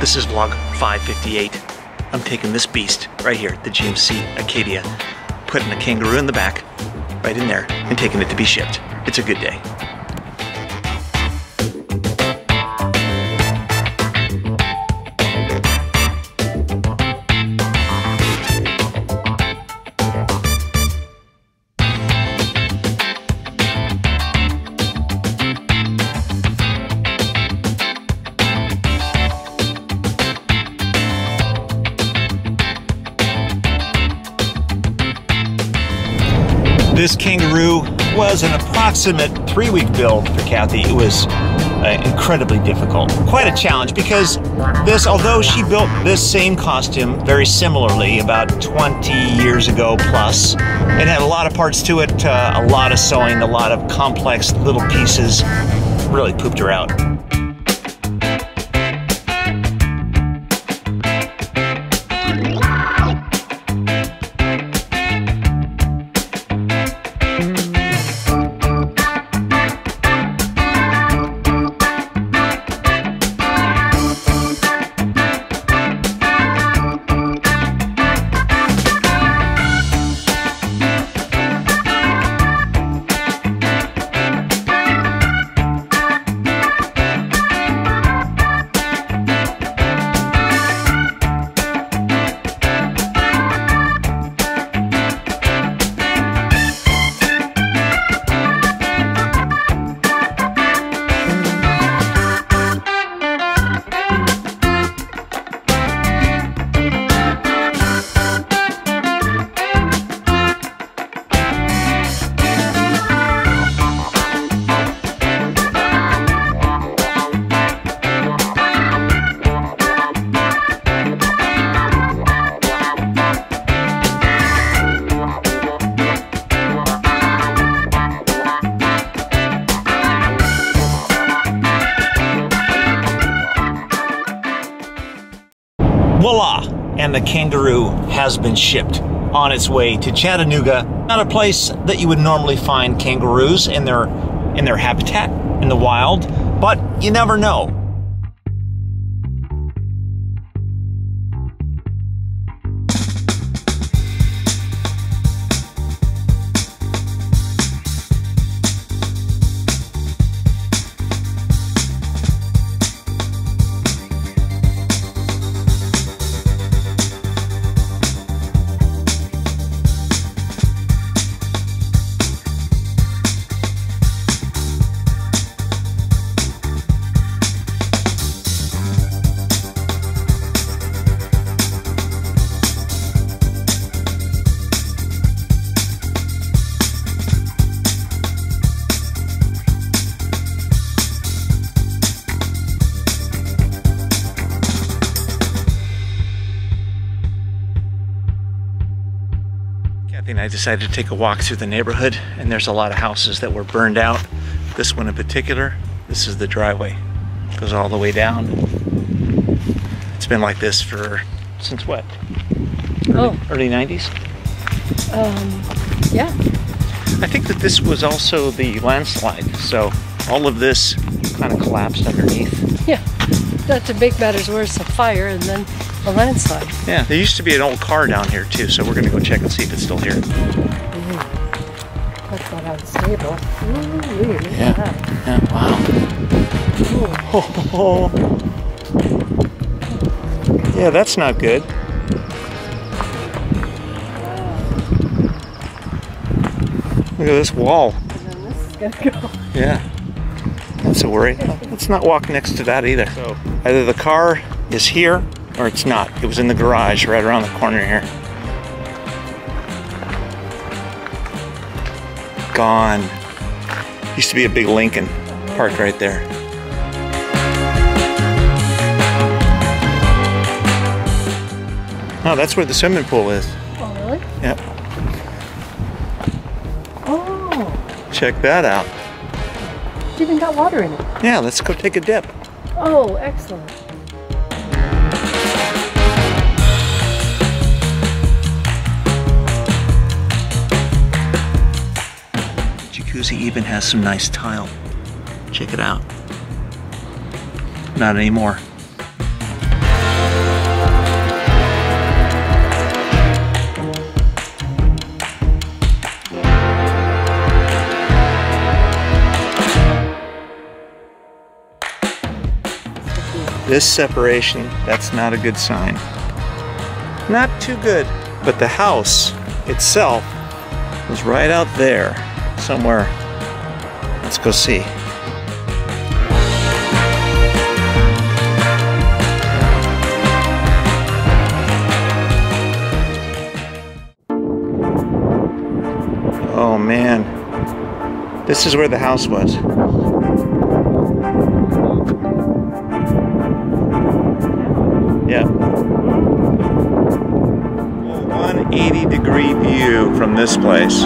This is vlog 558. I'm taking this beast right here, the GMC Acadia, putting a kangaroo in the back, right in there, and taking it to be shipped. It's a good day. This kangaroo was an approximate 3-week build for Kathy. It was incredibly difficult. Quite a challenge because this, although she built this same costume very similarly about 20 years ago plus, it had a lot of parts to it, a lot of sewing, a lot of complex little pieces. Really pooped her out. Voila! And the kangaroo has been shipped on its way to Chattanooga, not a place that you would normally find kangaroos in their habitat in the wild, but you never know. I decided to take a walk through the neighborhood, and there's a lot of houses that were burned out. This one in particular, this is the driveway. It goes all the way down. It's been like this for, since what? Early 90s? Yeah. I think that this was also the landslide, so all of this kind of collapsed underneath. Yeah, that's a big matters worse, a fire, and then a landslide. Yeah, there used to be an old car down here too, so we're gonna go check and see if it's still here. Mm-hmm. That's not unstable. Ooh, look at that. Yeah, wow. Oh. Yeah, that's not good. Look at this wall. And then this is gonna go. Yeah, that's a worry. Let's not walk next to that either. So either the car is here, or it's not. It was in the garage right around the corner here. Gone. Used to be a big Lincoln parked right there. Oh, that's where the swimming pool is. Oh, really? Yep. Oh. Check that out. It's even got water in it. Yeah, let's go take a dip. Oh, excellent. Jacuzzi even has some nice tile. Check it out. Not anymore. this separation, that's not a good sign. Not too good. But the house itself was right out there somewhere. Let's go see. Oh man, this is where the house was. Yeah. 180 degree view from this place.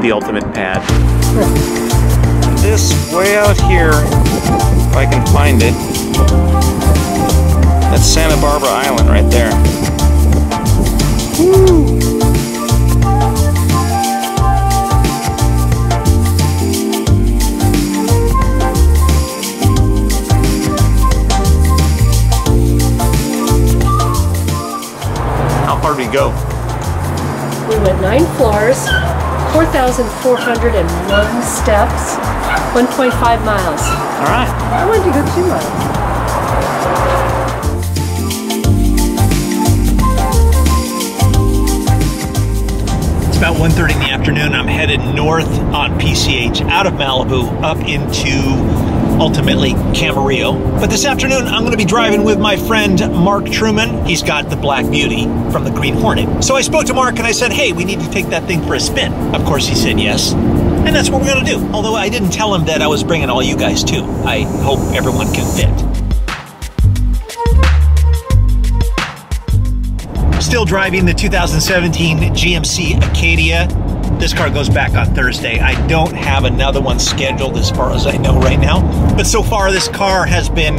The ultimate pad. This way out here, if I can find it, that's Santa Barbara Island right there. Woo! How far did we go? We went 9 floors, 4,401 steps, 1.5 miles. All right. I wanted to go 2 miles. About 1:30 in the afternoon, I'm headed north on PCH out of Malibu up into ultimately Camarillo. But this afternoon, I'm going to be driving with my friend Mark Truman. He's got the Black Beauty from the Green Hornet. So I spoke to Mark and I said, hey, we need to take that thing for a spin. Of course, he said yes. And that's what we're going to do. Although I didn't tell him that I was bringing all you guys too. I hope everyone can fit. Still driving the 2017 GMC Acadia. This car goes back on Thursday. I don't have another one scheduled as far as I know right now. But so far this car has been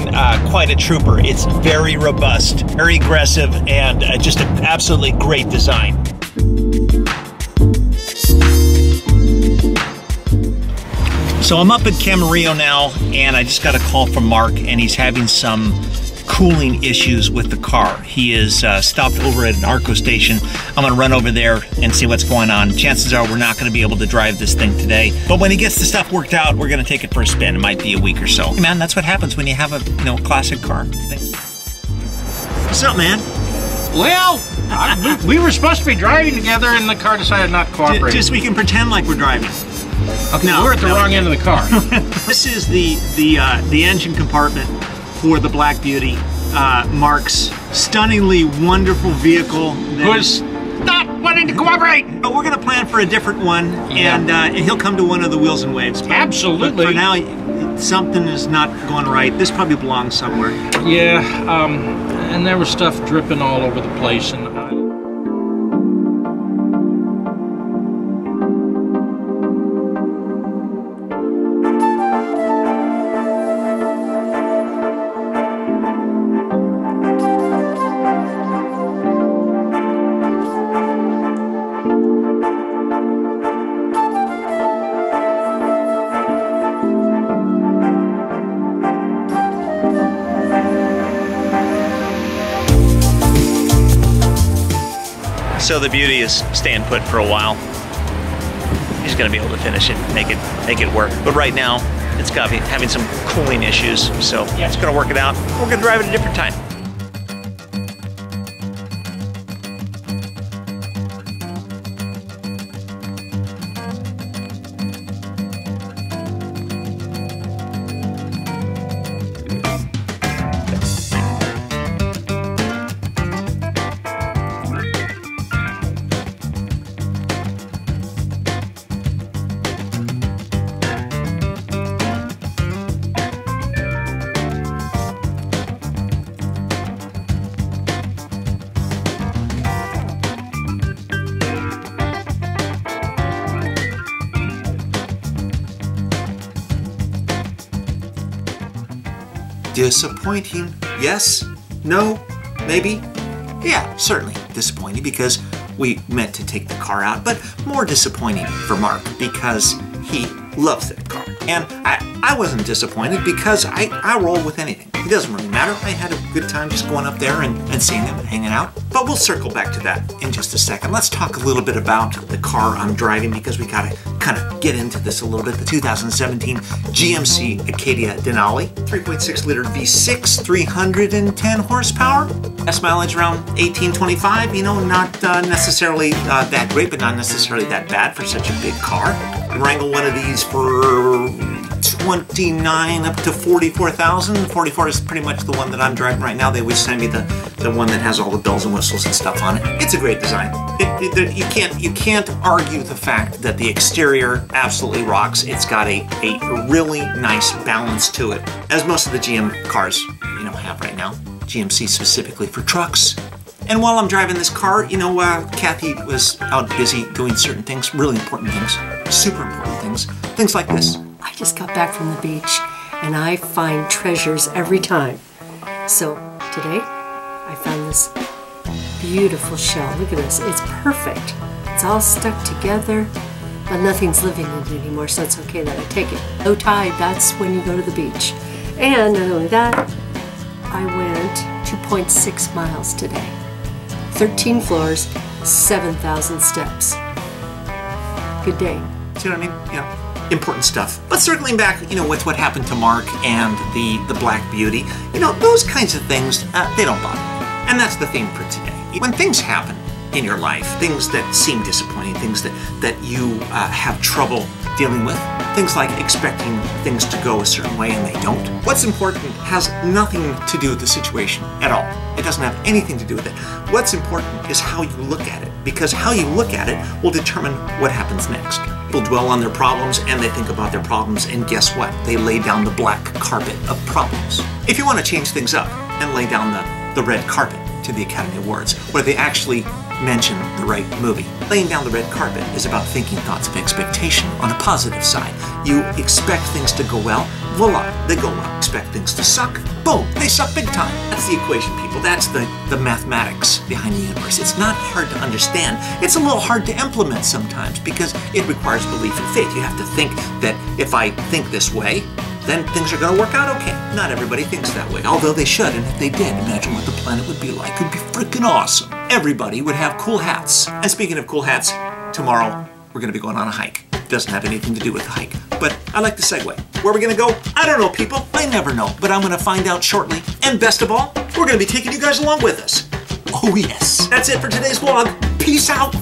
quite a trooper. It's very robust, very aggressive, and just an absolutely great design. So I'm up at Camarillo now, and I just got a call from Mark, and he's having some cooling issues with the car. He is stopped over at an Arco station. I'm gonna run over there and see what's going on. Chances are we're not gonna be able to drive this thing today, but when he gets the stuff worked out, we're gonna take it for a spin. It might be a week or so. Hey man, that's what happens when you have a classic car. What's up, man? Well, we were supposed to be driving together and the car decided not to cooperate. Just we can pretend like we're driving. Okay, no, we're at the wrong end of the car. This is the engine compartment for the Black Beauty, Mark's stunningly wonderful vehicle. Who's not wanting to cooperate! But we're gonna plan for a different one, yeah. And he'll come to one of the Wheels and Waves. But, absolutely. But for now, something is not going right. This probably belongs somewhere. Yeah, and there was stuff dripping all over the place. And so the Beauty is staying put for a while. He's gonna be able to finish it, make it work. But right now, it's got to be having some cooling issues, so yeah, it's gonna work it out. We're gonna drive it a different time. Disappointing? Yes? No? Maybe? Yeah, certainly disappointing because we meant to take the car out, but more disappointing for Mark because he loves that car. And I wasn't disappointed because I roll with anything. It doesn't really matter. I had a good time just going up there and seeing them and hanging out. But we'll circle back to that in just a second. Let's talk a little bit about the car I'm driving because we gotta kind of get into this a little bit. The 2017 GMC Acadia Denali, 3.6 liter V6, 310 horsepower. That's mileage around 1825, you know, not necessarily that great, but not necessarily that bad for such a big car. You wrangle one of these for 29 up to 44,000. 44 is pretty much the one that I'm driving right now. They always send me the one that has all the bells and whistles and stuff on it. It's a great design. You can't argue the fact that the exterior absolutely rocks. It's got a really nice balance to it, as most of the GM cars, you know, have right now. GMC specifically for trucks. And while I'm driving this car, you know, Kathy was out busy doing certain things, really important things, super important things like this. I just got back from the beach and I find treasures every time. So today I found this beautiful shell. Look at this, it's perfect. It's all stuck together, but nothing's living in it anymore, so it's okay that I take it. Low tide, that's when you go to the beach. And not only that, I went 2.6 miles today. 13 floors, 7,000 steps. Good day. See what I mean? Yeah. Important stuff. But circling back, you know, with what happened to Mark and the Black Beauty, you know, those kinds of things, they don't bother me. And that's the theme for today. When things happen in your life, things that seem disappointing, things that you have trouble dealing with, things like expecting things to go a certain way and they don't. What's important has nothing to do with the situation at all. It doesn't have anything to do with it. What's important is how you look at it, because how you look at it will determine what happens next. People dwell on their problems and they think about their problems, and guess what? They lay down the black carpet of problems. If you want to change things up, then lay down the red carpet to the Academy Awards, where they actually mention the right movie. Laying down the red carpet is about thinking thoughts of expectation on a positive side. You expect things to go well, voila, they go well. Expect things to suck, boom, they suck big time. That's the equation, people. That's the mathematics behind the universe. It's not hard to understand. It's a little hard to implement sometimes because it requires belief and faith. You have to think that if I think this way, then things are going to work out okay. Not everybody thinks that way, although they should, and if they did, imagine what the planet would be like. It would be freaking awesome. Everybody would have cool hats. And speaking of cool hats, tomorrow we're going to be going on a hike. It doesn't have anything to do with the hike, but I like the segue. Where are we going to go? I don't know, people. I never know, but I'm going to find out shortly. And best of all, we're going to be taking you guys along with us. Oh, yes. That's it for today's vlog. Peace out.